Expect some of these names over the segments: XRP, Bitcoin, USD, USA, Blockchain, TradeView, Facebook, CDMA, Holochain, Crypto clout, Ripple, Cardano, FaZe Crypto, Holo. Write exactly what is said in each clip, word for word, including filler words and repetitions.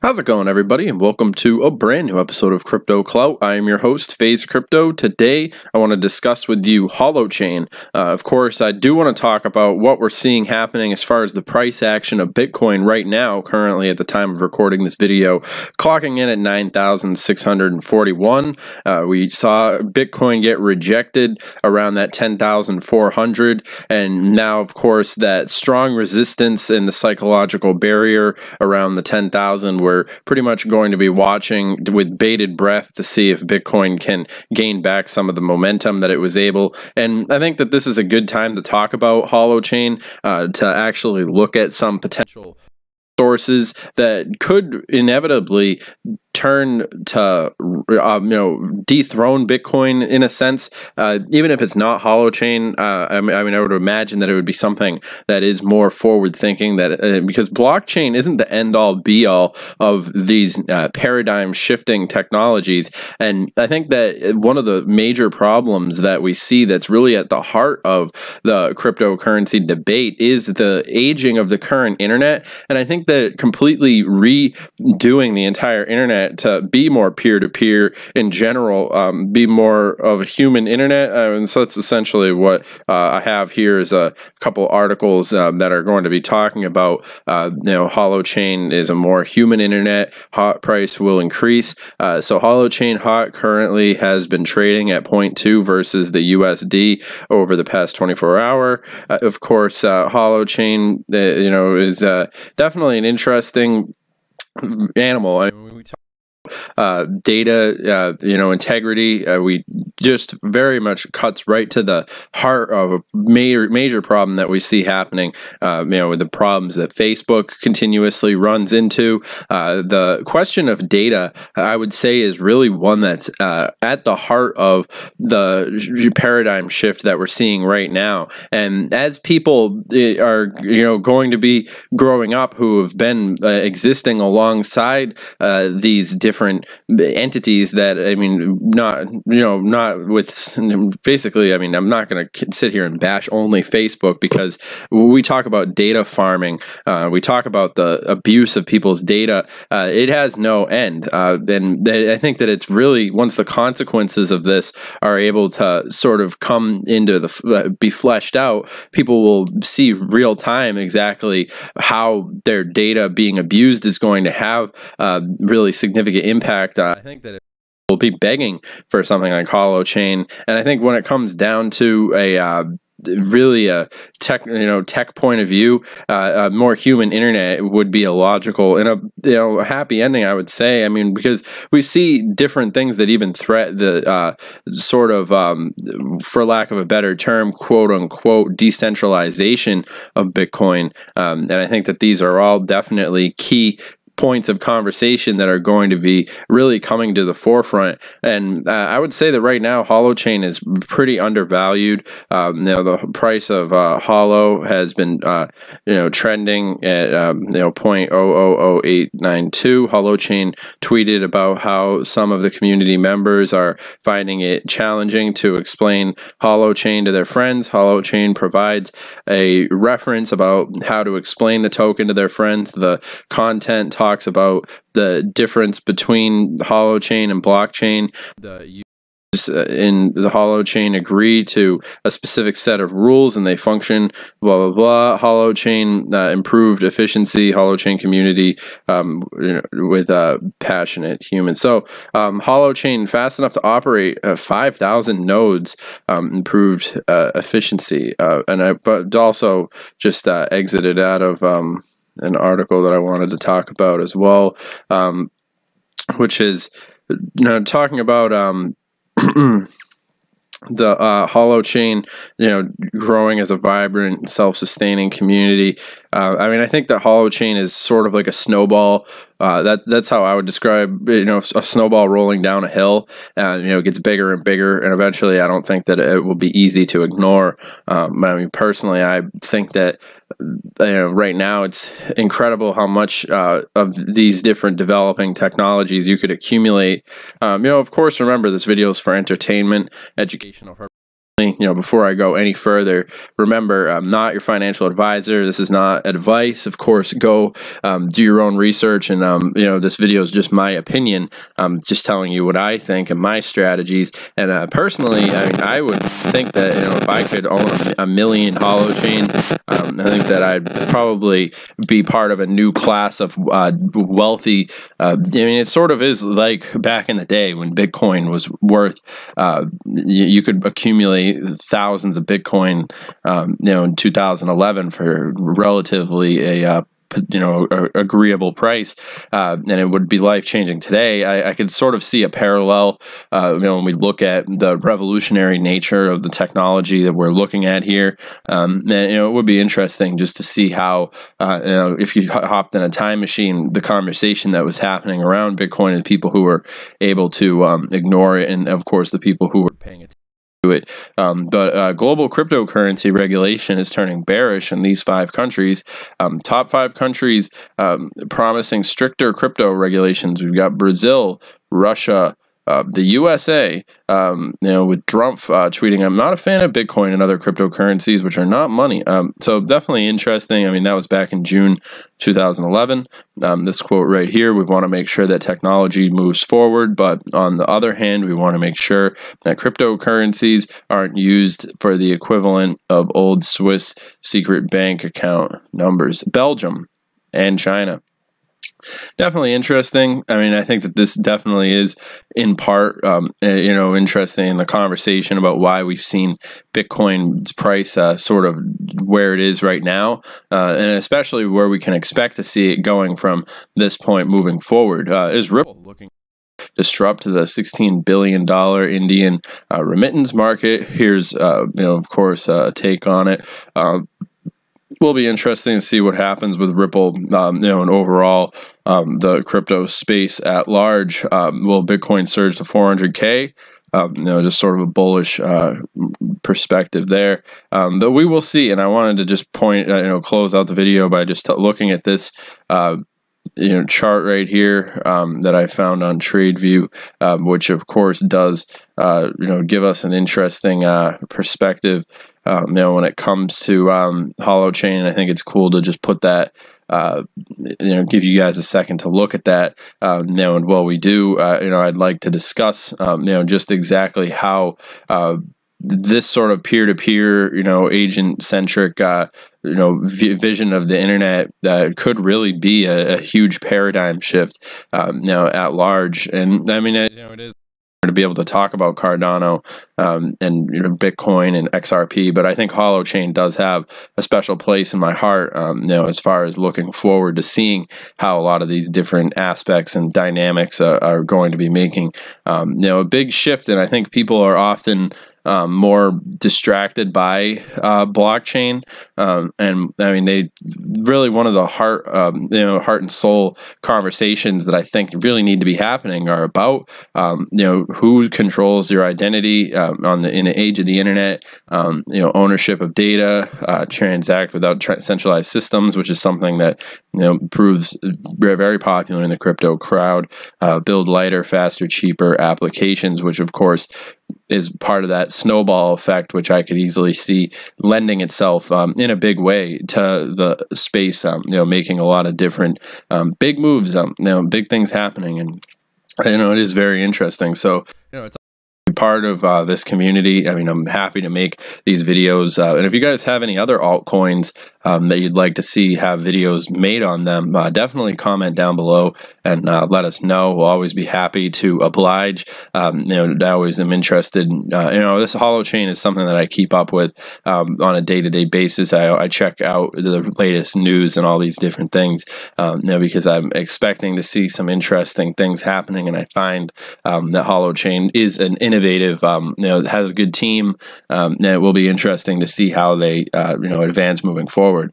How's it going, everybody, and welcome to a brand new episode of Crypto Clout. I am your host, FaZe Crypto. Today, I want to discuss with you Holochain. Uh, of course, I do want to talk about what we're seeing happening as far as the price action of Bitcoin right now, currently at the time of recording this video, clocking in at nine thousand six hundred forty-one. Uh, we saw Bitcoin get rejected around that ten thousand four hundred, and now, of course, that strong resistance and the psychological barrier around the ten thousand. We're pretty much going to be watching with bated breath to see if Bitcoin can gain back some of the momentum that it was able. And I think that this is a good time to talk about Holochain, uh, to actually look at some potential sources that could inevitably turn to uh, you know, dethrone Bitcoin in a sense, uh, even if it's not Holochain. Uh, I mean, I mean, I would imagine that it would be something that is more forward thinking, that uh, because blockchain isn't the end all be all of these uh, paradigm shifting technologies. And I think that one of the major problems that we see that's really at the heart of the cryptocurrency debate is the aging of the current internet. And I think that completely redoing the entire internet to be more peer-to-peer in general, um, be more of a human internet. Uh, and so that's essentially what uh, I have here is a couple articles um, that are going to be talking about, uh, you know, Holochain is a more human internet, hot price will increase. Uh, so Holochain hot currently has been trading at zero point two versus the U S D over the past twenty-four hour. Uh, of course, uh, Holochain, uh, you know, is uh, definitely an interesting animal. I mean, when we talk Uh, data, uh, you know, integrity. Uh, we just very much cuts right to the heart of a major, major problem that we see happening. Uh, you know, with the problems that Facebook continuously runs into. Uh, the question of data, I would say, is really one that's uh, at the heart of the paradigm shift that we're seeing right now. And as people are, you know, going to be growing up who have been uh, existing alongside uh, these different different entities that, I mean, not, you know, not with basically, I mean, I'm not going to sit here and bash only Facebook, because when we talk about data farming, uh, we talk about the abuse of people's data, uh, it has no end. Uh, and th I think that it's really, once the consequences of this are able to sort of come into the, uh, be fleshed out, people will see real time exactly how their data being abused is going to have uh, really significant impact. Uh, I think that it will be begging for something like Holochain. And I think when it comes down to a uh, really a tech, you know, tech point of view, uh, a more human internet would be a logical and a, you know, happy ending, I would say. I mean, because we see different things that even threat the uh, sort of, um, for lack of a better term, quote unquote, decentralization of Bitcoin. Um, and I think that these are all definitely key points of conversation that are going to be really coming to the forefront. And uh, I would say that right now Holochain is pretty undervalued. Um, now the price of uh, Holo has been uh, you know, trending at um, you know zero point zero zero zero eight nine two. Holochain tweeted about how some of the community members are finding it challenging to explain Holochain to their friends. Holochain provides a reference about how to explain the token to their friends. The content talks talks about the difference between Holochain and blockchain. The in the Holochain agree to a specific set of rules and they function, blah, blah, blah. Holochain uh, improved efficiency, Holochain community um, you know, with uh, passionate humans. So um, Holochain, fast enough to operate uh, five thousand nodes, um, improved uh, efficiency. Uh, and I but also just uh, exited out of um, an article that I wanted to talk about as well, um, which is, you know, talking about um, the uh, Holochain, you know, growing as a vibrant, self-sustaining community. Uh, I mean, I think that Holochain is sort of like a snowball. Uh, that that's how I would describe, you know, a snowball rolling down a hill. Uh, you know, it gets bigger and bigger, and eventually, I don't think that it will be easy to ignore. Um, I mean, personally, I think that, you know, right now it's incredible how much uh, of these different developing technologies you could accumulate. Um, you know, of course, remember this video is for entertainment, educational purposes. You know, before I go any further, remember, I'm not your financial advisor. This is not advice. Of course, go um, do your own research. And, um, you know, this video is just my opinion. I'm just telling you what I think and my strategies. And uh, personally, I mean, I would think that, you know, if I could own a million Holochain, um, I think that I'd probably be part of a new class of uh, wealthy. Uh, I mean, it sort of is like back in the day when Bitcoin was worth, uh, you, you could accumulate thousands of Bitcoin, um, you know, in two thousand eleven for relatively a uh, you know a, agreeable price, uh, and it would be life changing today. I, I could sort of see a parallel, uh, you know, when we look at the revolutionary nature of the technology that we're looking at here. Um, and, you know, it would be interesting just to see how, uh, you know, if you hopped in a time machine, the conversation that was happening around Bitcoin and the people who were able to um, ignore it, and of course the people who were paying attention to it. Um, but uh, global cryptocurrency regulation is turning bearish in these five countries. Um, top five countries um, promising stricter crypto regulations. We've got Brazil, Russia, Uh, the U S A, um, you know, with Trump uh, tweeting, "I'm not a fan of Bitcoin and other cryptocurrencies, which are not money." Um, so definitely interesting. I mean, that was back in June two thousand eleven. Um, this quote right here: "We want to make sure that technology moves forward, but on the other hand, we want to make sure that cryptocurrencies aren't used for the equivalent of old Swiss secret bank account numbers." Belgium and China. Definitely interesting. I mean, I think that this definitely is in part, um, you know, interesting in the conversation about why we've seen Bitcoin's price uh, sort of where it is right now, uh, and especially where we can expect to see it going from this point moving forward. Uh, is Ripple looking to disrupt the sixteen billion dollar Indian uh, remittance market? Here's, uh, you know, of course, uh, a take on it. Uh, Will be interesting to see what happens with Ripple, um, you know, and overall um, the crypto space at large. Um, will Bitcoin surge to four hundred K? Um, you know, just sort of a bullish uh, perspective there. Um, though we will see. And I wanted to just point, uh, you know, close out the video by just looking at this. Uh, You know, chart right here um, that I found on TradeView, um, which of course does uh, you know give us an interesting uh, perspective. Um, you know, when it comes to um, Holochain, I think it's cool to just put that. Uh, you know, give you guys a second to look at that. Uh, you know, and while we do, uh, you know, I'd like to discuss um, you know just exactly how uh, this sort of peer-to-peer, you know, agent-centric. Uh, you know, vision of the internet that uh, could really be a, a huge paradigm shift um, now at large. And I mean, it, you know, it is to be able to talk about Cardano um, and you know, Bitcoin and X R P, but I think Holochain does have a special place in my heart. Um, you know, as far as looking forward to seeing how a lot of these different aspects and dynamics uh, are going to be making, um, you know, a big shift. And I think people are often Um, more distracted by uh, blockchain, um, and I mean, they really one of the heart, um, you know, heart and soul conversations that I think really need to be happening are about, um, you know, who controls your identity um, on the in the age of the internet, um, you know, ownership of data, uh, transact without tra centralized systems, which is something that you know proves very popular in the crypto crowd. Uh, build lighter, faster, cheaper applications, which of course is part of that snowball effect, which I could easily see lending itself um, in a big way to the space, um, you know, making a lot of different um, big moves, um, you know, big things happening. And, you know, it is very interesting. So, you know, it's part of uh, this community. I mean, I'm happy to make these videos. Uh, and if you guys have any other altcoins um, that you'd like to see have videos made on them, uh, definitely comment down below and uh, let us know. We'll always be happy to oblige. Um, you know, I always am interested. Uh, you know, this Holochain is something that I keep up with um, on a day-to-day basis. I, I check out the latest news and all these different things, um, you know, because I'm expecting to see some interesting things happening. And I find um, that Holochain is an innovative Um, you know, it has a good team, um, and it will be interesting to see how they, uh, you know, advance moving forward.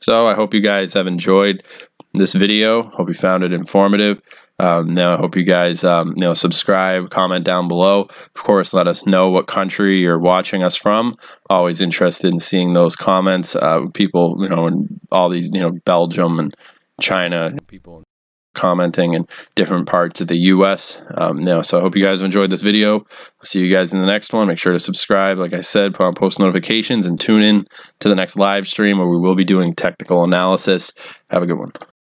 So I hope you guys have enjoyed this video. Hope you found it informative. Um, now I hope you guys, um, you know, subscribe, comment down below. Of course, let us know what country you're watching us from. Always interested in seeing those comments. Uh, people, you know, in all these, you know, Belgium and China, people in commenting in different parts of the U S Um, now, so I hope you guys enjoyed this video. I'll see you guys in the next one. Make sure to subscribe. Like I said, put on post notifications and tune in to the next live stream where we will be doing technical analysis. Have a good one.